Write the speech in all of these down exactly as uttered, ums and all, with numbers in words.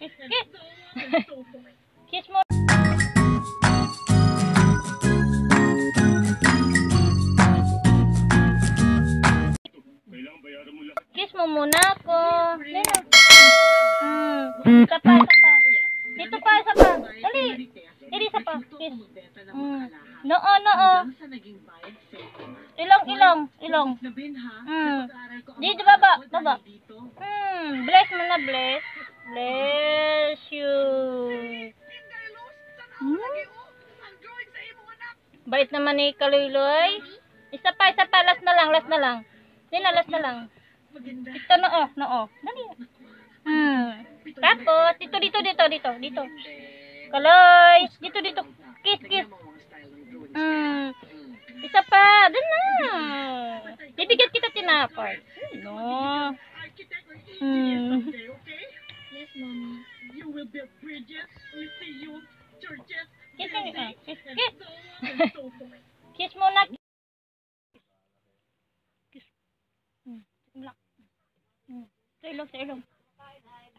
kiss, kiss. Kiss more. Kiss mo muna ako. Dito. Hmm. Isa pa, isa pa. Dito pa, isa pa. Dali. Dali, isa pa. Kiss. Hmm. Noo, noo. Ilong, ilong, ilong. Hmm. Dito, baba, baba. Hmm. Bless mo na, bless. Bless you. Hmm. Bait naman ni Kaluloy. Isa pa, isa pa. Last na lang, last na lang. Dinalas na lang. Ito noo, noo. Dali. Hmm. Tapos, dito, dito, dito, dito, dito. Kaloy. Dito, dito. Kiss, kiss. Hmm. Isa pa. Dun na. Bibigyan kita tinapay. No. Hmm. Yes, mommy. You will build bridges with the youth, churches, music, and so on and so forth. Kiss muna. Sa ilong, sa ilong.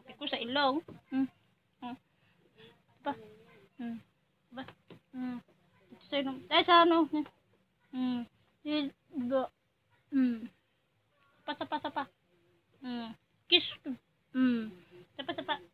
Tapos ko sa ilong. Hmm. Hmm. Ba. Hmm. Ba. Hmm. Sa ilong. Ay, sa ano. Hmm. Diba. Hmm. Pasa, pasa, pa. Hmm. Kiss. Hmm. Pasa, pasa.